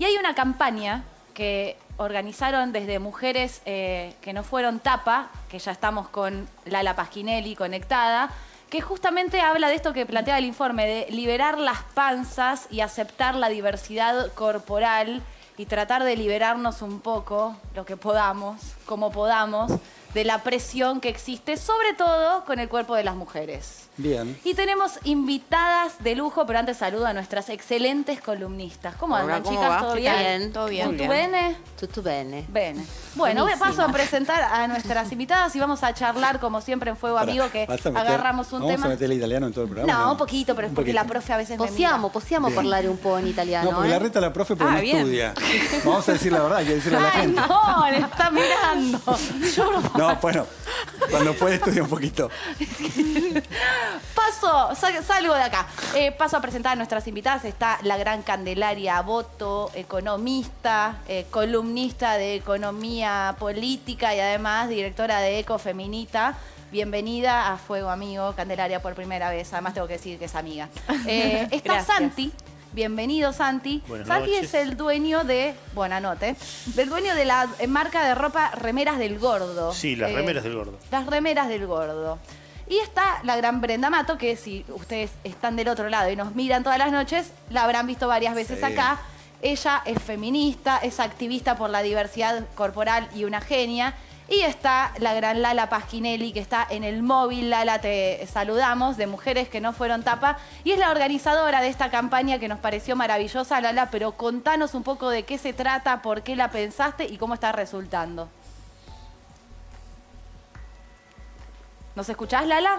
Y hay una campaña que organizaron desde Mujeres que no fueron tapa, que ya estamos con Lala Pasquinelli conectada, que justamente habla de esto que plantea el informe, de liberar las panzas y aceptar la diversidad corporal y tratar de liberarnos un poco, lo que podamos, como podamos, de la presión que existe, sobre todo con el cuerpo de las mujeres. Bien. Y tenemos invitadas de lujo, pero antes saludo a nuestras excelentes columnistas. ¿Cómo andan, chicas? ¿Todo bien? ¿Todo bien? ¿Tutto bene? Tutto bene. Bene. Bueno, me paso a presentar a nuestras invitadas y vamos a charlar, como siempre, en Fuego Amigo, que agarramos un tema. ¿Vamos a meter el italiano en todo el programa? No, un poquito, pero es porque la profe a veces me mira. Possiamo parlare un po' en italiano. No, porque la reta la profe, pero no estudia. Vamos a decir la verdad, hay que decirle a la gente. No, le está mirando. No, bueno, cuando puede estudia un poquito. Salgo de acá. Paso a presentar a nuestras invitadas. Está la gran Candelaria Voto, economista, columnista de economía política y además directora de Ecofeminita. Bienvenida a Fuego Amigo, Candelaria, por primera vez. Además tengo que decir que es amiga. Está Gracias. Santi. Bienvenido, Santi. Santi es el dueño de... Buenanote. Del dueño de la marca de ropa Remeras del Gordo. Sí, las Remeras del Gordo. Las Remeras del Gordo. Y está la gran Brenda Mato, que si ustedes están del otro lado y nos miran todas las noches, la habrán visto varias veces acá. Ella es feminista, es activista por la diversidad corporal y una genia. Y está la gran Lala Pasquinelli, que está en el móvil. Lala, te saludamos, de Mujeres que no fueron tapa. Y es la organizadora de esta campaña que nos pareció maravillosa, Lala, pero contanos un poco de qué se trata, por qué la pensaste y cómo está resultando. ¿Nos escuchás, Lala?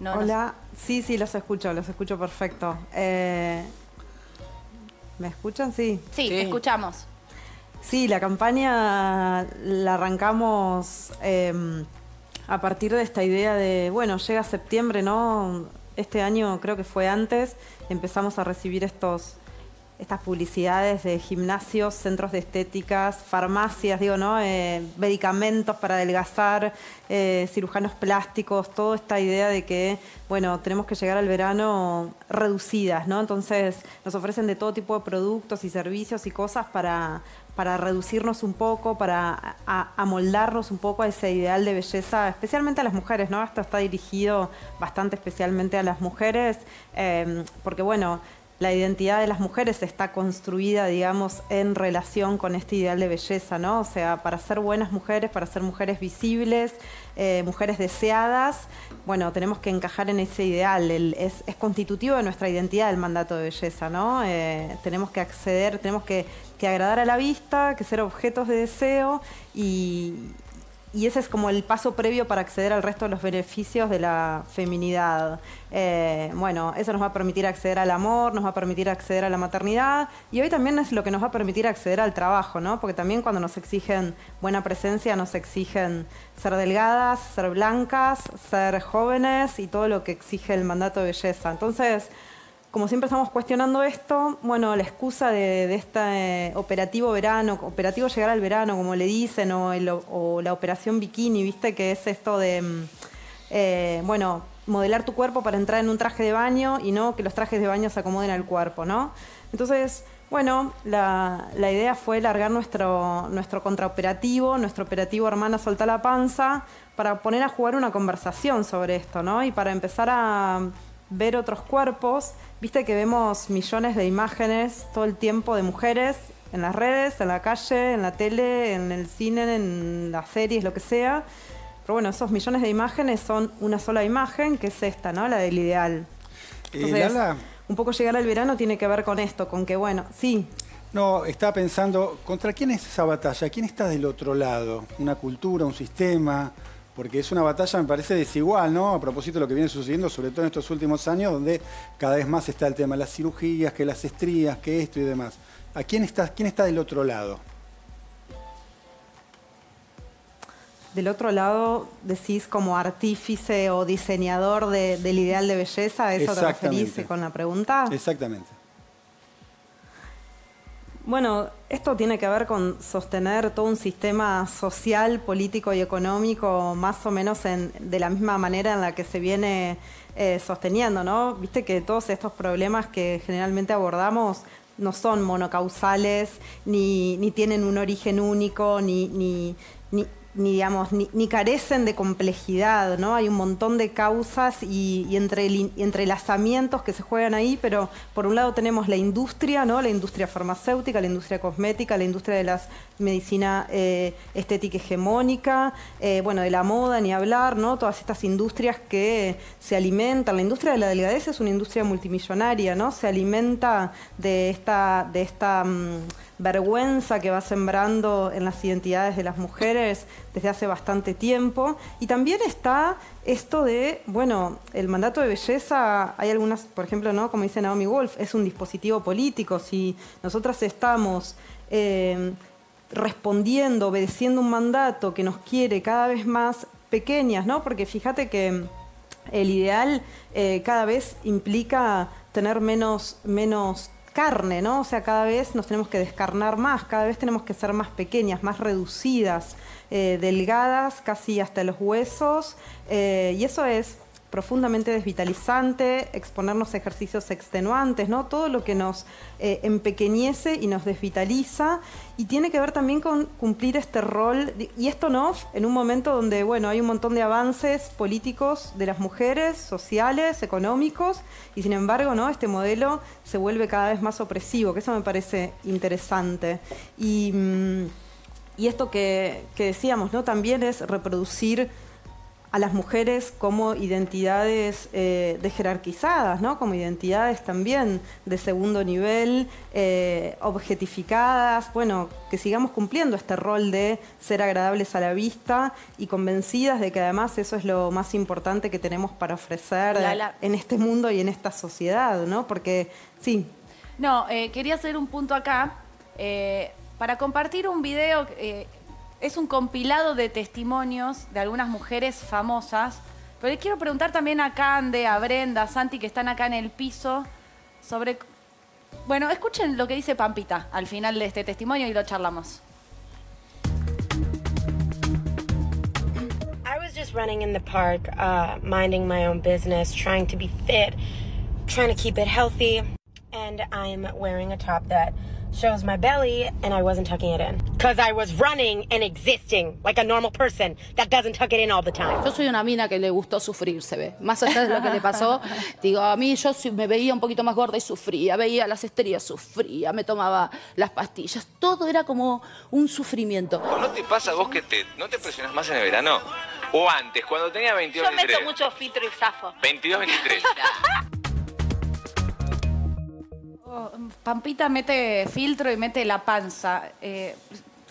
No, hola. No... Sí, sí, los escucho perfecto. ¿Me escuchan? Sí. Sí, te escuchamos. Sí, la campaña la arrancamos a partir de esta idea de, bueno, llega septiembre, ¿no? Este año creo que fue antes, empezamos a recibir estas publicidades de gimnasios, centros de estéticas, farmacias, digo, ¿no? Medicamentos para adelgazar, cirujanos plásticos, toda esta idea de que, bueno, tenemos que llegar al verano reducidas, ¿no? Entonces nos ofrecen de todo tipo de productos y servicios y cosas para reducirnos un poco, para amoldarnos un poco a ese ideal de belleza, especialmente a las mujeres, ¿no? Esto está dirigido bastante especialmente a las mujeres, porque, bueno, la identidad de las mujeres está construida, digamos, en relación con este ideal de belleza, ¿no? O sea, para ser buenas mujeres, para ser mujeres visibles, mujeres deseadas, bueno, tenemos que encajar en ese ideal. Es constitutivo de nuestra identidad el mandato de belleza, ¿no? Tenemos que acceder, tenemos que agradar a la vista, que ser objetos de deseo y ese es como el paso previo para acceder al resto de los beneficios de la feminidad. Bueno, eso nos va a permitir acceder al amor, nos va a permitir acceder a la maternidad y hoy también es lo que nos va a permitir acceder al trabajo, ¿no? Porque también cuando nos exigen buena presencia, nos exigen ser delgadas, ser blancas, ser jóvenes y todo lo que exige el mandato de belleza. Entonces, como siempre estamos cuestionando esto, bueno, la excusa de este operativo verano, operativo llegar al verano, como le dicen, o la operación bikini, ¿viste? Que es esto de, bueno, modelar tu cuerpo para entrar en un traje de baño y no que los trajes de baño se acomoden al cuerpo, ¿no? Entonces, bueno, la idea fue largar nuestro contraoperativo, nuestro operativo Hermana Soltá la Panza, para poner a jugar una conversación sobre esto, ¿no? Y para empezar a ver otros cuerpos. Viste que vemos millones de imágenes todo el tiempo de mujeres en las redes, en la calle, en la tele, en el cine, en las series, lo que sea. Pero bueno, esos millones de imágenes son una sola imagen, que es esta, ¿no? La del ideal. Entonces, Lala, un poco llegar al verano tiene que ver con esto, con que, bueno, sí. No, estaba pensando, ¿contra quién es esa batalla? ¿Quién está del otro lado? ¿Una cultura, un sistema? Porque es una batalla, me parece, desigual, ¿no? A propósito de lo que viene sucediendo, sobre todo en estos últimos años, donde cada vez más está el tema de las cirugías, que las estrías, que esto y demás. ¿A quién está del otro lado? Del otro lado, decís como artífice o diseñador del ideal de belleza, ¿a eso te referís con la pregunta? Exactamente. Bueno, esto tiene que ver con sostener todo un sistema social, político y económico más o menos de la misma manera en la que se viene sosteniendo, ¿no? Viste que todos estos problemas que generalmente abordamos no son monocausales, ni tienen un origen único, ni carecen de complejidad, ¿no? Hay un montón de causas y entrelazamientos que se juegan ahí, pero por un lado tenemos la industria, ¿no? La industria farmacéutica, la industria cosmética, la industria de la medicina estética hegemónica, bueno, de la moda, ni hablar, ¿no? Todas estas industrias que se alimentan. La industria de la delgadez es una industria multimillonaria, ¿no? Se alimenta de esta vergüenza que va sembrando en las identidades de las mujeres desde hace bastante tiempo. Y también está esto de, bueno, el mandato de belleza, hay algunas, por ejemplo, ¿no? Como dice Naomi Wolf, es un dispositivo político. Si nosotras estamos respondiendo, obedeciendo un mandato que nos quiere cada vez más pequeñas, ¿no? Porque fíjate que el ideal cada vez implica tener menos carne, ¿no? O sea, cada vez nos tenemos que descarnar más, cada vez tenemos que ser más pequeñas, más reducidas, delgadas, casi hasta los huesos, y eso es profundamente desvitalizante, exponernos a ejercicios extenuantes, ¿no? Todo lo que nos empequeñece y nos desvitaliza, y tiene que ver también con cumplir este rol, y esto no, en un momento donde, bueno, hay un montón de avances políticos de las mujeres, sociales, económicos, y sin embargo, ¿no? Este modelo se vuelve cada vez más opresivo, que eso me parece interesante. Y esto que decíamos, ¿no? También es reproducir a las mujeres como identidades desjerarquizadas, ¿no? Como identidades también de segundo nivel, objetificadas, bueno, que sigamos cumpliendo este rol de ser agradables a la vista y convencidas de que además eso es lo más importante que tenemos para ofrecer en este mundo y en esta sociedad, ¿no? Porque, sí. No, quería hacer un punto acá para compartir un video. Es un compilado de testimonios de algunas mujeres famosas, pero les quiero preguntar también a Cande, a Brenda, a Santi, que están acá en el piso, sobre... Bueno, escuchen lo que dice Pampita al final de este testimonio y lo charlamos. I was just running in the park, minding my own business, trying to be fit, trying to keep it healthy, and I'm wearing a top that shows my belly, and I wasn't tucking it in. Because I was running and existing like a normal person that doesn't tuck it in all the time. Yo soy una mina que le gustó sufrir, se ve. Más allá de lo que le pasó, digo, a mí yo me veía un poquito más gorda y sufría, veía las estrías, sufría, me tomaba las pastillas. Todo era como un sufrimiento. ¿No te pasa vos que no te presionás más en el verano? O antes, cuando tenía 22, 23. Yo meto mucho filtro y zafo. 22, 23. Pampita mete filtro y mete la panza,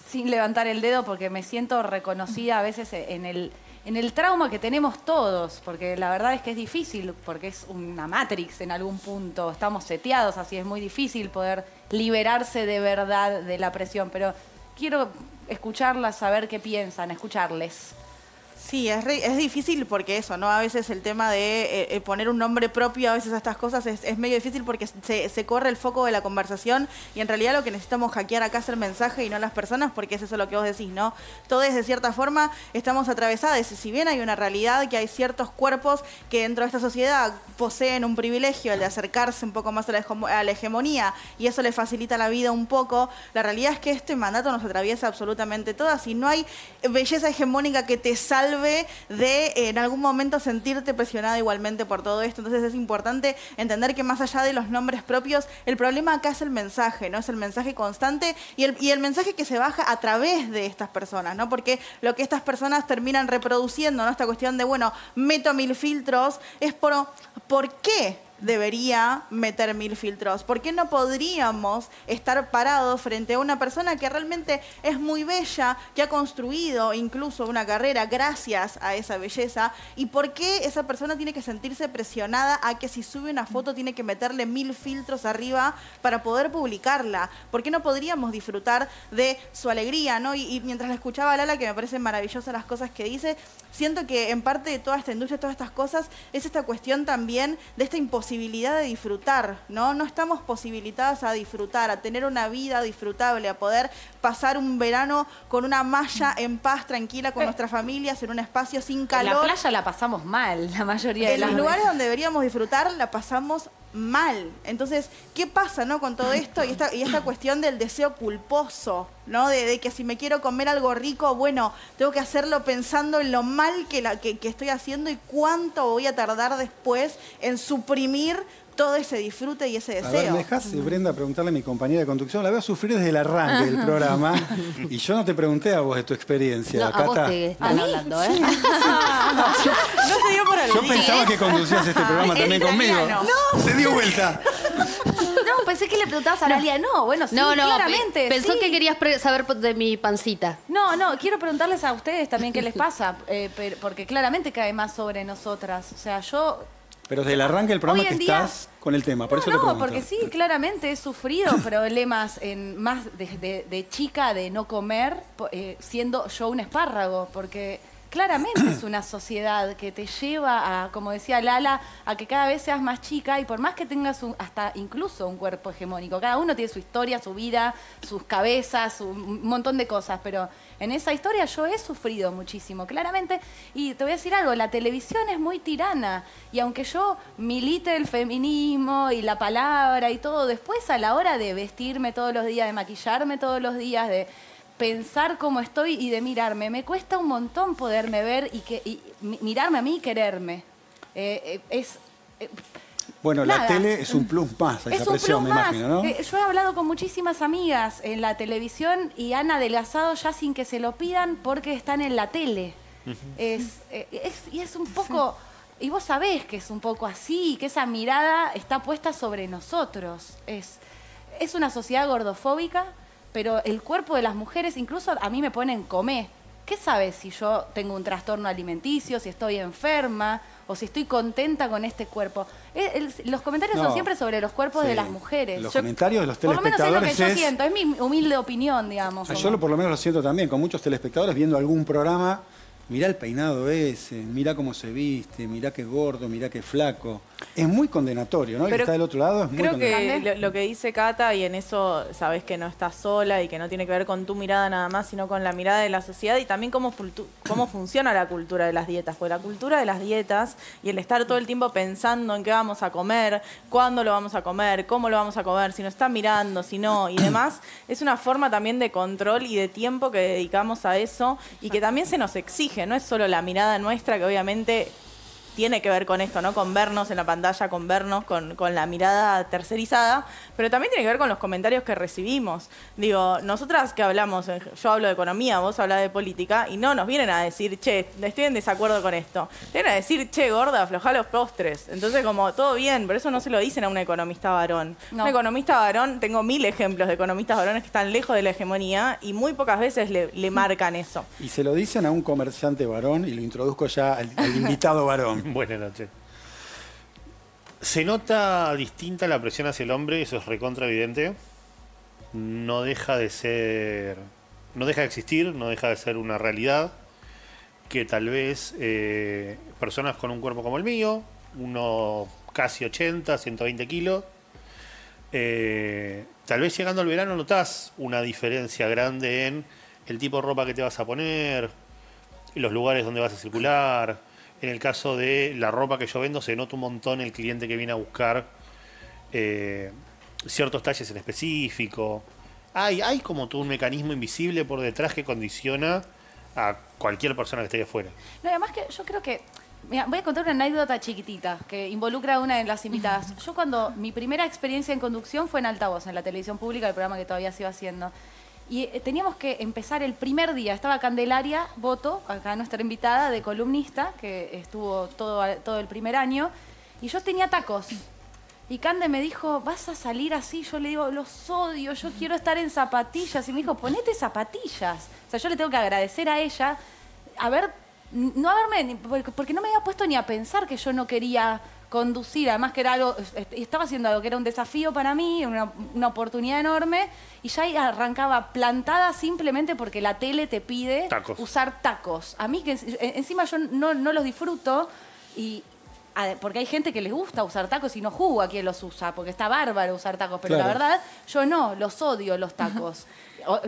sin levantar el dedo, porque me siento reconocida a veces en el trauma que tenemos todos, porque la verdad es que es difícil, porque es una matrix en algún punto, estamos seteados, así es muy difícil poder liberarse de verdad de la presión, pero quiero escucharlas, saber qué piensan, escucharles. Sí, es difícil porque eso, ¿no? A veces el tema de poner un nombre propio a veces a estas cosas es medio difícil porque se corre el foco de la conversación y en realidad lo que necesitamos hackear acá es el mensaje y no las personas, porque es eso lo que vos decís, ¿no? Todos de cierta forma estamos atravesadas, si bien hay una realidad que hay ciertos cuerpos que dentro de esta sociedad poseen un privilegio, el de acercarse un poco más a la hegemonía, y eso les facilita la vida un poco, la realidad es que este mandato nos atraviesa absolutamente todas y no hay belleza hegemónica que te salve de en algún momento sentirte presionada igualmente por todo esto. Entonces es importante entender que más allá de los nombres propios, el problema acá es el mensaje, ¿no? Es el mensaje constante y el mensaje que se baja a través de estas personas, ¿no? Porque lo que estas personas terminan reproduciendo, ¿no? Esta cuestión de, bueno, meto 1000 filtros, es ¿por qué debería meter 1000 filtros? ¿Por qué no podríamos estar parados frente a una persona que realmente es muy bella, que ha construido incluso una carrera gracias a esa belleza? ¿Y por qué esa persona tiene que sentirse presionada a que si sube una foto tiene que meterle 1000 filtros arriba para poder publicarla? ¿Por qué no podríamos disfrutar de su alegría, ¿no? Y mientras la escuchaba a Lala, que me parecen maravillosas las cosas que dice, siento que en parte de toda esta industria, todas estas cosas, es esta cuestión también de esta imposibilidad de disfrutar, ¿no? No estamos posibilitadas a disfrutar, a tener una vida disfrutable, a poder pasar un verano con una malla en paz, tranquila, con nuestras familias, en un espacio sin calor. En la playa la pasamos mal, la mayoría de las veces. En los lugares donde deberíamos disfrutar, la pasamos mal. Entonces, ¿qué pasa, no, con todo esto? Y esta cuestión del deseo culposo, ¿no? De que si me quiero comer algo rico, bueno, tengo que hacerlo pensando en lo mal que estoy haciendo y cuánto voy a tardar después en suprimir todo ese disfrute y ese deseo. A ver, ¿me dejás, Brenda, preguntarle a mi compañera de conducción? La veo sufrir desde el arranque del programa. Y yo no te pregunté a vos de tu experiencia, no, Cata. A vos te están hablando, ¿eh? Sí. No se dio por el día. Yo pensaba que conducías este programa también conmigo. No. Se dio vuelta. No, pensé que le preguntabas a Analia. No, bueno, sí, no, claramente. Pensó sí. Que querías saber de mi pancita. No, quiero preguntarles a ustedes también qué les pasa. Porque claramente cae más sobre nosotras. O sea, yo... Pero desde el arranque del programa que estás con el tema, por eso te pregunto. No, porque sí, claramente he sufrido problemas más de chica de no comer, siendo yo un espárrago, porque claramente es una sociedad que te lleva a, como decía Lala, a que cada vez seas más chica y por más que tengas hasta incluso un cuerpo hegemónico, cada uno tiene su historia, su vida, sus cabezas, un montón de cosas, pero en esa historia yo he sufrido muchísimo, claramente, y te voy a decir algo, la televisión es muy tirana, y aunque yo milite el feminismo y la palabra y todo, después a la hora de vestirme todos los días, de maquillarme todos los días, de pensar cómo estoy y de mirarme, me cuesta un montón poderme ver y mirarme a mí y quererme. Bueno, nada. La tele es un plus más a esa presión, me imagino, ¿no? Yo he hablado con muchísimas amigas en la televisión y han adelgazado ya sin que se lo pidan porque están en la tele. Y es un poco... Y vos sabés que es un poco así, que esa mirada está puesta sobre nosotros. Es una sociedad gordofóbica, pero el cuerpo de las mujeres, incluso a mí me ponen comer. ¿Qué sabes si yo tengo un trastorno alimenticio, si estoy enferma o si estoy contenta con este cuerpo? Los comentarios son siempre sobre los cuerpos de las mujeres. Los comentarios de los telespectadores. Por lo menos es lo que yo siento, es mi humilde opinión, digamos. Yo por lo menos lo siento también, con muchos telespectadores viendo algún programa, mirá el peinado ese, mirá cómo se viste, mirá qué gordo, mirá qué flaco. Es muy condenatorio, ¿no? El que está del otro lado es muy condenatorio. Creo que lo que dice Cata, y en eso sabes que no estás sola y que no tiene que ver con tu mirada nada más, sino con la mirada de la sociedad y también cómo funciona la cultura de las dietas. Porque la cultura de las dietas y el estar todo el tiempo pensando en qué vamos a comer, cuándo lo vamos a comer, cómo lo vamos a comer, si nos está mirando, si no, y demás, es una forma también de control y de tiempo que dedicamos a eso y que también se nos exige. No es solo la mirada nuestra, que obviamente tiene que ver con esto, ¿no? Con vernos en la pantalla, con vernos, con la mirada tercerizada, pero también tiene que ver con los comentarios que recibimos. Digo, nosotras que hablamos, yo hablo de economía, vos hablás de política, y no nos vienen a decir, che, estoy en desacuerdo con esto. Te vienen a decir, che, gorda, aflojá los postres. Entonces, como, todo bien, pero eso no se lo dicen a un economista varón. No. Un economista varón, tengo 1000 ejemplos de economistas varones que están lejos de la hegemonía y muy pocas veces le marcan eso. Y se lo dicen a un comerciante varón, y lo introduzco ya al invitado varón. Buenas noches. Se nota distinta la presión hacia el hombre, eso es recontra evidente. No deja de ser, no deja de existir, no deja de ser una realidad que tal vez personas con un cuerpo como el mío, uno casi 80, 120 kilos, tal vez llegando al verano notas una diferencia grande en el tipo de ropa que te vas a poner, los lugares donde vas a circular. En el caso de la ropa que yo vendo, se nota un montón el cliente que viene a buscar ciertos talles en específico. Hay como todo un mecanismo invisible por detrás que condiciona a cualquier persona que esté afuera. No, además que yo creo que... Mira, voy a contar una anécdota chiquitita que involucra a una de las invitadas. Yo cuando... Mi primera experiencia en conducción fue en Altavoz, en la televisión pública, el programa que todavía sigo haciendo. Y teníamos que empezar el primer día. Estaba Candelaria Voto, acá nuestra invitada de columnista, que estuvo todo el primer año. Y yo tenía tacos. Y Cande me dijo, ¿vas a salir así? Yo le digo, los odio, yo quiero estar en zapatillas. Y me dijo, ponete zapatillas. O sea, yo le tengo que agradecer a ella porque no me había puesto ni a pensar que yo no quería conducir, además que era algo, estaba haciendo algo que era un desafío para mí, una oportunidad enorme, y ya arrancaba plantada simplemente porque la tele te pide usar tacos. A mí, que encima yo no los disfruto, porque hay gente que les gusta usar tacos y no juzgo a quien los usa, porque está bárbaro usar tacos, pero claro, la verdad, yo no, los odio los tacos.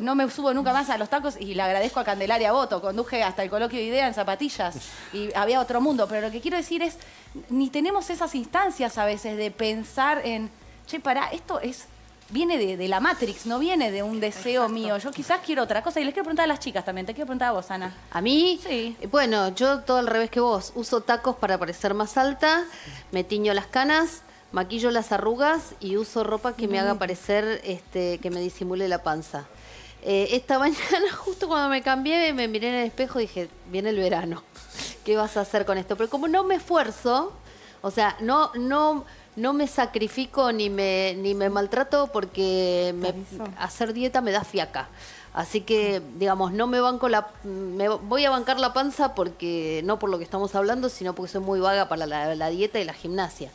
No me subo nunca más a los tacos y le agradezco a Candelaria Voto. Conduje hasta el coloquio de idea en zapatillas y había otro mundo. Pero lo que quiero decir es, ni tenemos esas instancias a veces de pensar en, che, pará, esto es... Viene de la Matrix, no viene de un deseo Exacto. mío. Yo quizás quiero otra cosa. Y les quiero preguntar a las chicas también. Te quiero preguntar a vos, Ana. ¿A mí? Sí. Bueno, yo todo al revés que vos. Uso tacos para parecer más alta, me tiño las canas, maquillo las arrugas y uso ropa que me haga parecer, que me disimule la panza. Esta mañana, justo cuando me cambié, me miré en el espejo y dije, viene el verano. ¿Qué vas a hacer con esto? Pero como no me esfuerzo, o sea, no me sacrifico ni me maltrato porque hacer dieta me da fiaca. Así que, digamos, no me banco la... Me voy a bancar la panza porque no por lo que estamos hablando, sino porque soy muy vaga para la dieta y la gimnasia.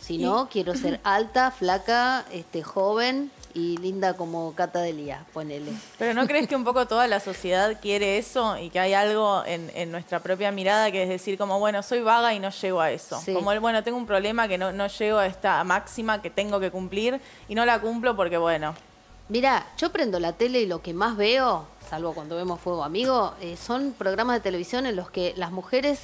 Si no, quiero ser alta, flaca, joven y linda como Cata D'elía, ponele. ¿Pero no crees que un poco toda la sociedad quiere eso y que hay algo en nuestra propia mirada que es decir como, bueno, soy vaga y no llego a eso? Sí. Como, bueno, tengo un problema que no llego a esta máxima que tengo que cumplir y no la cumplo porque, bueno... Mirá, yo prendo la tele y lo que más veo, salvo cuando vemos Fuego Amigo, son programas de televisión en los que las mujeres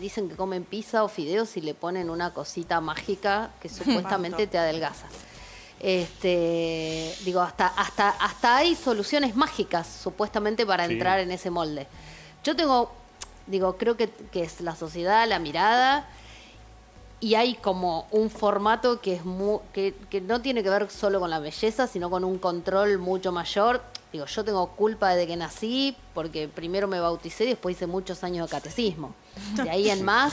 dicen que comen pizza o fideos y le ponen una cosita mágica que supuestamente te adelgaza. Digo, hasta hay soluciones mágicas supuestamente para entrar en ese molde. Yo tengo, digo, creo que es la sociedad, la mirada... Y hay como un formato que es que no tiene que ver solo con la belleza, sino con un control mucho mayor. Digo, yo tengo culpa de que nací, porque primero me bauticé y después hice muchos años de catecismo. De ahí en más,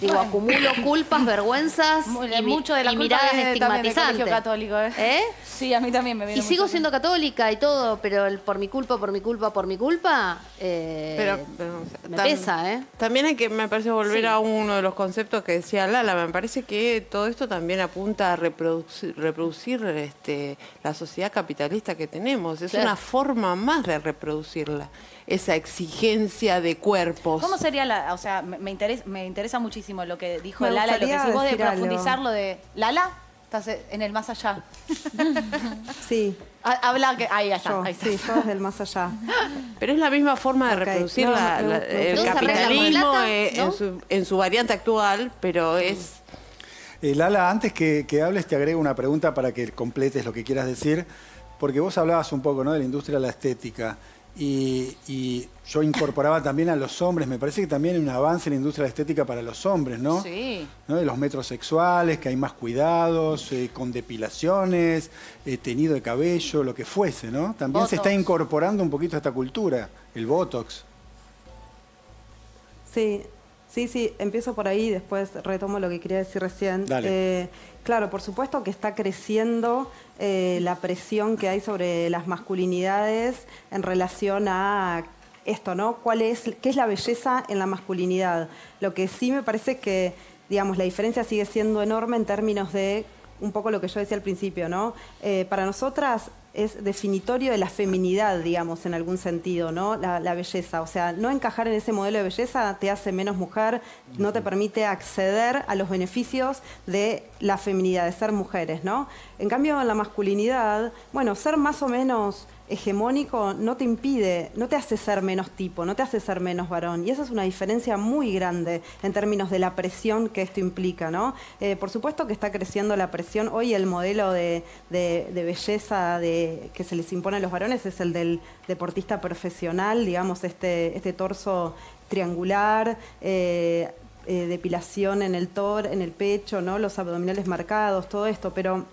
digo, acumulo culpas, vergüenzas y mucho de la miradas estigmatizantes. Católico, ¿eh? Sí, a mí también me viene. Y sigo siendo católica y todo, pero por mi culpa, pero me pesa, ¿eh? También hay que, me parece, volver a uno de los conceptos que decía Lala. Me parece que todo esto también apunta a reproducir la sociedad capitalista que tenemos. Es una forma más de reproducirla. Esa exigencia de cuerpos. ¿Cómo sería la...? O sea, me interesa muchísimo lo que dijo Lala, lo que hicimos de profundizarlo de... ¿Lala? Estás en el más allá. Sí. Habla que... Ahí, allá. Yo, ahí está. Sí, yo desde el más allá. Pero es la misma forma de reproducir el capitalismo en su variante actual, pero es... Lala, antes que hables te agrego una pregunta para que completes lo que quieras decir, porque vos hablabas un poco, ¿no?, de la industria de la estética. Y yo incorporaba también a los hombres. Me parece que también hay un avance en la industria de la estética para los hombres, ¿no? Sí. ¿No? De los metrosexuales, que hay más cuidados, con depilaciones, tenido de cabello, lo que fuese, ¿no? También se está incorporando un poquito a esta cultura, el Botox. Sí, sí, sí. Empiezo por ahí y después retomo lo que quería decir recién. Dale. Claro, por supuesto que está creciendo la presión que hay sobre las masculinidades en relación a esto, ¿no? ¿Qué es la belleza en la masculinidad? Lo que sí me parece que, digamos, la diferencia sigue siendo enorme en términos de un poco lo que yo decía al principio, ¿no? Para nosotras es definitorio de la feminidad, digamos, en algún sentido, ¿no? La belleza. O sea, no encajar en ese modelo de belleza te hace menos mujer, no te permite acceder a los beneficios de la feminidad, de ser mujeres, ¿no? En cambio, en la masculinidad, bueno, ser más o menos hegemónico no te impide, no te hace ser menos tipo, no te hace ser menos varón. Y esa es una diferencia muy grande en términos de la presión que esto implica, ¿no? Por supuesto que está creciendo la presión. Hoy el modelo de belleza que se les impone a los varones es el del deportista profesional, digamos, este torso triangular, depilación en el pecho, ¿no? Los abdominales marcados, todo esto, pero...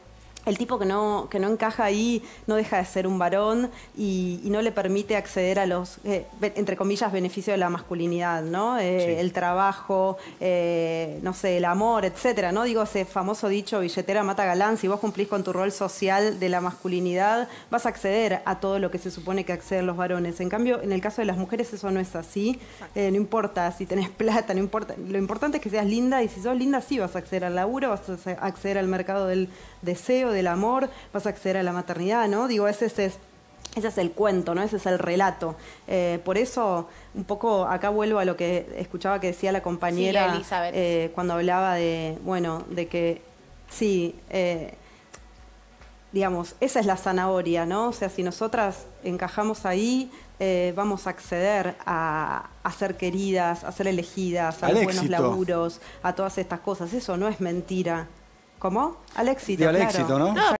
El tipo que no encaja ahí no deja de ser un varón y no le permite acceder a los, entre comillas, beneficios de la masculinidad, ¿no? El trabajo, no sé, el amor, etcétera, ¿no? Digo, ese famoso dicho, billetera mata galán, si vos cumplís con tu rol social de la masculinidad, vas a acceder a todo lo que se supone que acceden los varones. En cambio, en el caso de las mujeres eso no es así. No importa si tenés plata, no importa. Lo importante es que seas linda y si sos linda sí vas a acceder al laburo, vas a acceder al mercado del deseo, del amor, vas a acceder a la maternidad, ¿no? Digo, ese es el cuento, ¿no? Ese es el relato. Por eso, un poco, acá vuelvo a lo que escuchaba que decía la compañera Elizabeth, cuando hablaba de, bueno, de que, digamos, esa es la zanahoria, ¿no? O sea, si nosotras encajamos ahí, vamos a acceder a ser queridas, a ser elegidas, a buenos laburos, a todas estas cosas. Eso no es mentira. ¿Cómo? Al éxito, claro. Al éxito, ¿no?